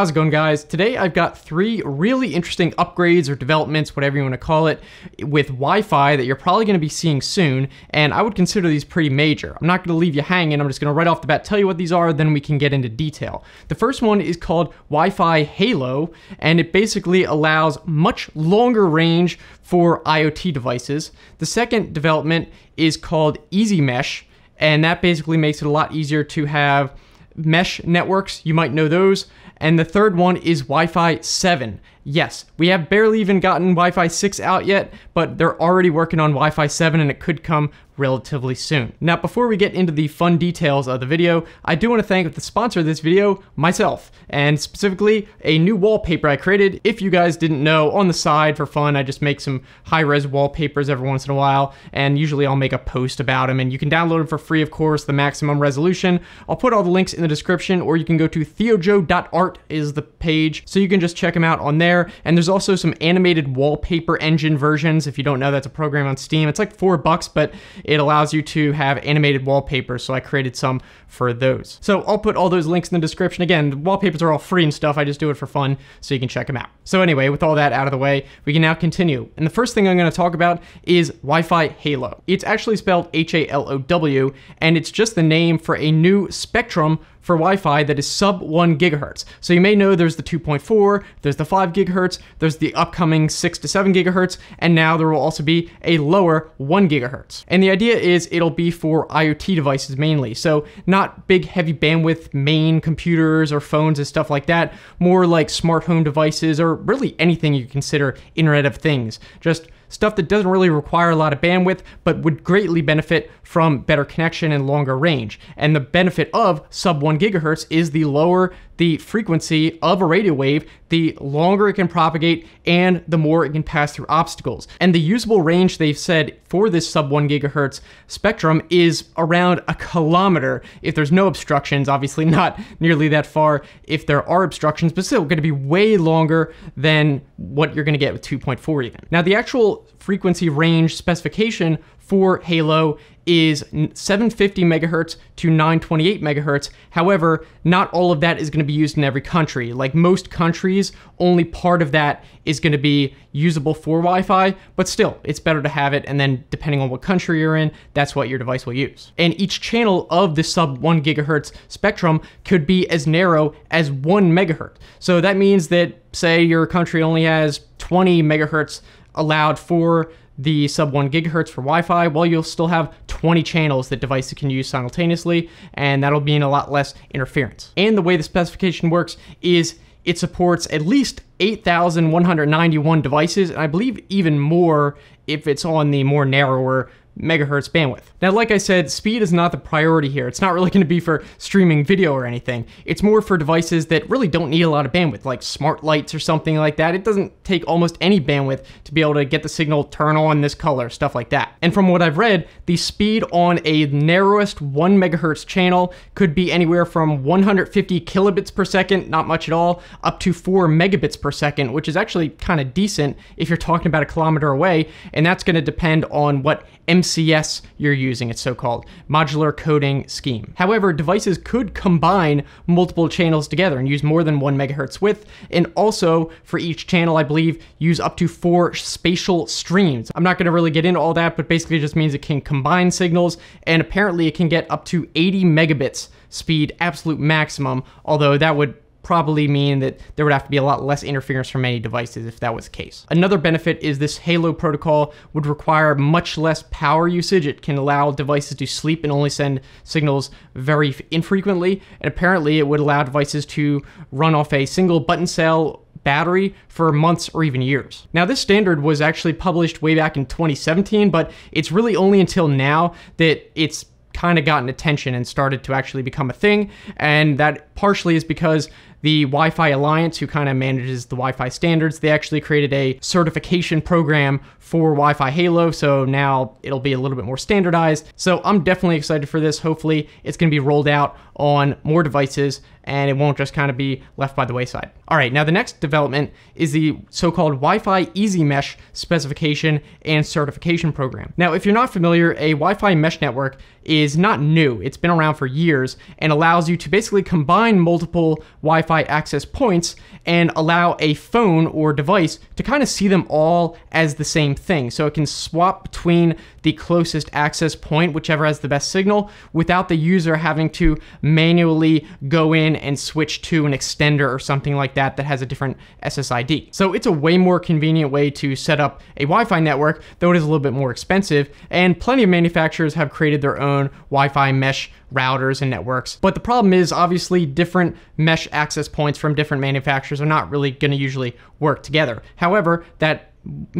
How's it going, guys? Today I've got three really interesting upgrades or developments, whatever you want to call it, with Wi-Fi that you're probably going to be seeing soon, and I would consider these pretty major. I'm not going to leave you hanging. I'm just going to right off the bat tell you what these are, then we can get into detail. The first one is called Wi-Fi HaLow, and it basically allows much longer range for IoT devices. The second development is called EasyMesh, and that basically makes it a lot easier to have mesh networks. You might know those. And the third one is Wi-Fi 7. Yes, we have barely even gotten Wi-Fi 6 out yet, but they're already working on Wi-Fi 7 and it could come relatively soon. Now, before we get into the fun details of the video, I do want to thank the sponsor of this video, myself, and specifically a new wallpaper I created. If you guys didn't know, on the side for fun, I just make some high-res wallpapers every once in a while, and usually I'll make a post about them, and you can download them for free, of course, the maximum resolution. I'll put all the links in the description, or you can go to thiojoe.art is the page, so you can just check them out on there. And there's also some animated wallpaper engine versions. If you don't know, that's a program on Steam. It's like $4, but it allows you to have animated wallpapers. So I created some for those. So I'll put all those links in the description. Again, the wallpapers are all free and stuff. I just do it for fun so you can check them out. So anyway, with all that out of the way, we can now continue. And the first thing I'm going to talk about is Wi-Fi HaLow. It's actually spelled HALOW, and it's just the name for a new spectrum for Wi-Fi that is sub 1 GHz. So you may know there's the 2.4, there's the 5 GHz, there's the upcoming 6 to 7 GHz, and now there will also be a lower 1 GHz. And the idea is it'll be for IoT devices mainly. So not big heavy bandwidth main computers or phones and stuff like that, more like smart home devices or really anything you consider Internet of Things. Just stuff that doesn't really require a lot of bandwidth, but would greatly benefit from better connection and longer range. And the benefit of sub 1 GHz is the lower the frequency of a radio wave, the longer it can propagate and the more it can pass through obstacles. And the usable range they've said for this sub 1 GHz spectrum is around 1 kilometer if there's no obstructions, obviously not nearly that far if there are obstructions, but still gonna be way longer than what you're gonna get with 2.4 even. Now the actual frequency range specification for HaLow is 750 megahertz to 928 megahertz. However, not all of that is going to be used in every country. Like most countries, only part of that is going to be usable for Wi-Fi, but still, it's better to have it. And then depending on what country you're in, that's what your device will use. And each channel of the sub 1 GHz spectrum could be as narrow as 1 megahertz. So that means that, say, your country only has 20 megahertz allowed for the sub 1 GHz for Wi-Fi, well, you'll still have 20 channels that devices can use simultaneously, and that'll mean a lot less interference. And the way the specification works is it supports at least 8,191 devices, and I believe even more if it's on the more narrower megahertz bandwidth. Now, like I said, speed is not the priority here. It's not really going to be for streaming video or anything. It's more for devices that really don't need a lot of bandwidth, like smart lights or something like that. It doesn't take almost any bandwidth to be able to get the signal, turn on this color, stuff like that. And from what I've read, the speed on a narrowest 1 megahertz channel could be anywhere from 150 kilobits per second, not much at all, up to 4 megabits per second, which is actually kind of decent if you're talking about 1 kilometer away. And that's going to depend on what MCS you're using, it's so-called modular coding scheme. However, devices could combine multiple channels together and use more than 1 megahertz width, and also for each channel, I believe, use up to 4 spatial streams. I'm not going to really get into all that, but basically it just means it can combine signals, and apparently it can get up to 80 megabits speed, absolute maximum, although that would probably mean that there would have to be a lot less interference from many devices if that was the case. Another benefit is this HaLow protocol would require much less power usage. It can allow devices to sleep and only send signals very infrequently. And apparently it would allow devices to run off a single button cell battery for months or even years. Now, this standard was actually published way back in 2017, but it's really only until now that it's kind of gotten attention and started to actually become a thing. And that partially is because the Wi-Fi Alliance, who kind of manages the Wi-Fi standards, they actually created a certification program for Wi-Fi HaLow, so now it'll be a little bit more standardized. So I'm definitely excited for this. Hopefully it's going to be rolled out on more devices, and it won't just kind of be left by the wayside. All right, now the next development is the so-called Wi-Fi EasyMesh specification and certification program. Now, if you're not familiar, a Wi-Fi mesh network is not new. It's been around for years and allows you to basically combine multiple Wi-Fi access points and allow a phone or device to kind of see them all as the same thing. So it can swap between the closest access point, whichever has the best signal, without the user having to manually go in and switch to an extender or something like that that has a different SSID. So it's a way more convenient way to set up a Wi-Fi network, though it is a little bit more expensive, and plenty of manufacturers have created their own Wi-Fi mesh routers and networks. But the problem is, obviously, different mesh access points from different manufacturers are not really going to usually work together. However, that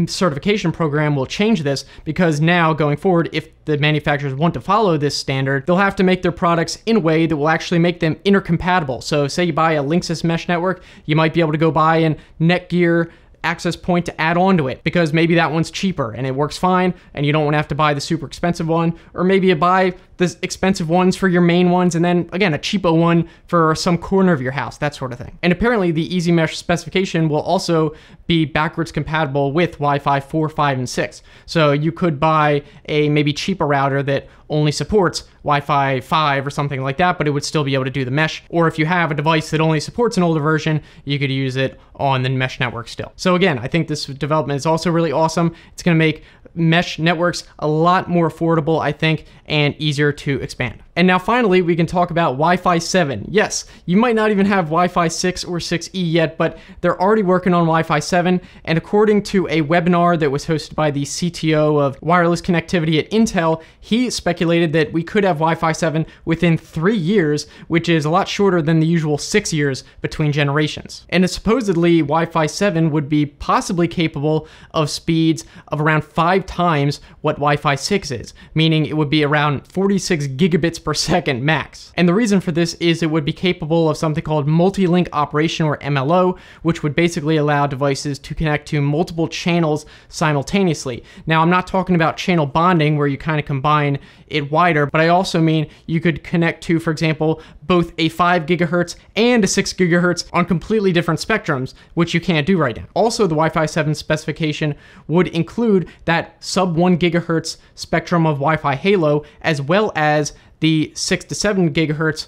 certification program will change this, because now going forward, if the manufacturers want to follow this standard, they'll have to make their products in a way that will actually make them intercompatible. So say you buy a Linksys mesh network, you might be able to go buy a Netgear access point to add on to it, because maybe that one's cheaper and it works fine and you don't want to have to buy the super expensive one, or maybe you buy the expensive ones for your main ones and then again a cheapo one for some corner of your house, that sort of thing. And apparently the EasyMesh specification will also be backwards compatible with Wi-Fi 4, 5, and 6. So you could buy a maybe cheaper router that only supports Wi-Fi 5 or something like that, but it would still be able to do the mesh. Or if you have a device that only supports an older version, you could use it on the mesh network still. So again, I think this development is also really awesome. It's going to make mesh networks a lot more affordable, I think, and easier to expand. And now finally, we can talk about Wi-Fi 7. Yes, you might not even have Wi-Fi 6 or 6E yet, but they're already working on Wi-Fi 7. And according to a webinar that was hosted by the CTO of wireless connectivity at Intel, he speculated that we could have Wi-Fi 7 within 3 years, which is a lot shorter than the usual 6 years between generations. And supposedly, Wi-Fi 7 would be possibly capable of speeds of around 5 times what Wi-Fi 6 is, meaning it would be around 46 gigabits per second max. And the reason for this is it would be capable of something called multi-link operation, or MLO, which would basically allow devices to connect to multiple channels simultaneously. Now, I'm not talking about channel bonding where you kind of combine it wider, but I also mean you could connect to, for example, both a 5 gigahertz and a 6 gigahertz on completely different spectrums, which you can't do right now. Also, the Wi-Fi 7 specification would include that sub 1 gigahertz spectrum of Wi-Fi HaLow, as well as the 6 to 7 gigahertz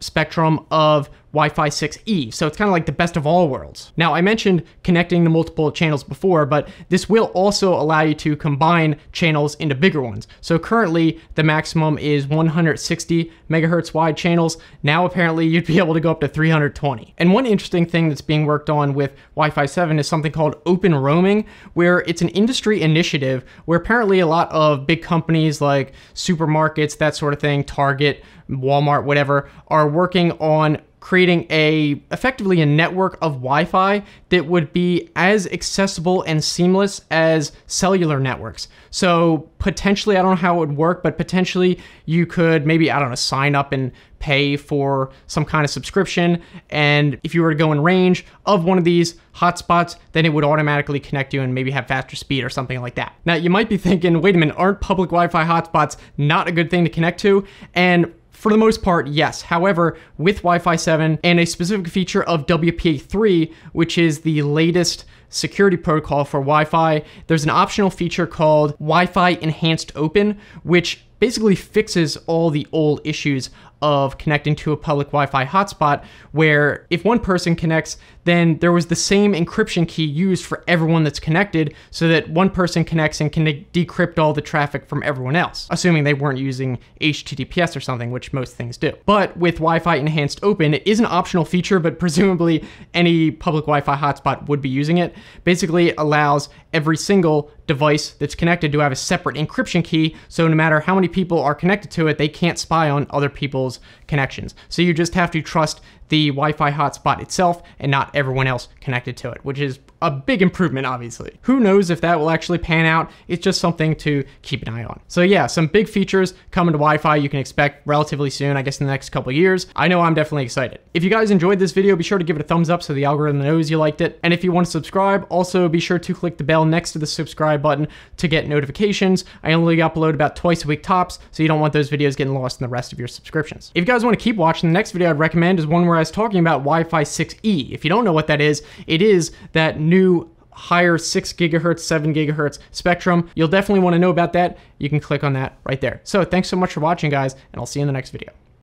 spectrum of Wi-Fi 6E. So it's kind of like the best of all worlds. Now, I mentioned connecting to multiple channels before, but this will also allow you to combine channels into bigger ones. So currently the maximum is 160 megahertz wide channels. Now, apparently you'd be able to go up to 320. And one interesting thing that's being worked on with Wi-Fi 7 is something called open roaming, where it's an industry initiative where apparently a lot of big companies like supermarkets, that sort of thing, Target, Walmart, whatever, are working on creating effectively a network of Wi-Fi that would be as accessible and seamless as cellular networks. So potentially, I don't know how it would work, but potentially you could maybe, I don't know, sign up and pay for some kind of subscription. And if you were to go in range of one of these hotspots, then it would automatically connect you and maybe have faster speed or something like that. Now, you might be thinking, wait a minute, aren't public Wi-Fi hotspots not a good thing to connect to? And for the most part, yes. However, with Wi-Fi 7 and a specific feature of WPA3, which is the latest security protocol for Wi-Fi, there's an optional feature called Wi-Fi Enhanced Open, which basically fixes all the old issues of connecting to a public Wi-Fi hotspot, where if one person connects, then there was the same encryption key used for everyone that's connected, so that one person connects and can decrypt all the traffic from everyone else, assuming they weren't using HTTPS or something, which most things do. But with Wi-Fi Enhanced Open, it is an optional feature, but presumably any public Wi-Fi hotspot would be using it. Basically, it allows every single device that's connected to have a separate encryption key, so no matter how many people are connected to it, they can't spy on other people's connections. So you just have to trust the Wi-Fi hotspot itself and not everyone else connected to it, which is a big improvement, obviously. Who knows if that will actually pan out? It's just something to keep an eye on. So yeah, some big features coming to Wi-Fi you can expect relatively soon, I guess in the next couple of years. I know I'm definitely excited. If you guys enjoyed this video, be sure to give it a thumbs up so the algorithm knows you liked it. And if you want to subscribe, also be sure to click the bell next to the subscribe button to get notifications. I only upload about twice a week tops, so you don't want those videos getting lost in the rest of your subscriptions. If you guys want to keep watching, the next video I'd recommend is one where I was talking about Wi-Fi 6E. If you don't know what that is, it is that new higher 6 GHz, 7 GHz spectrum. You'll definitely want to know about that. You can click on that right there. So thanks so much for watching, guys, and I'll see you in the next video.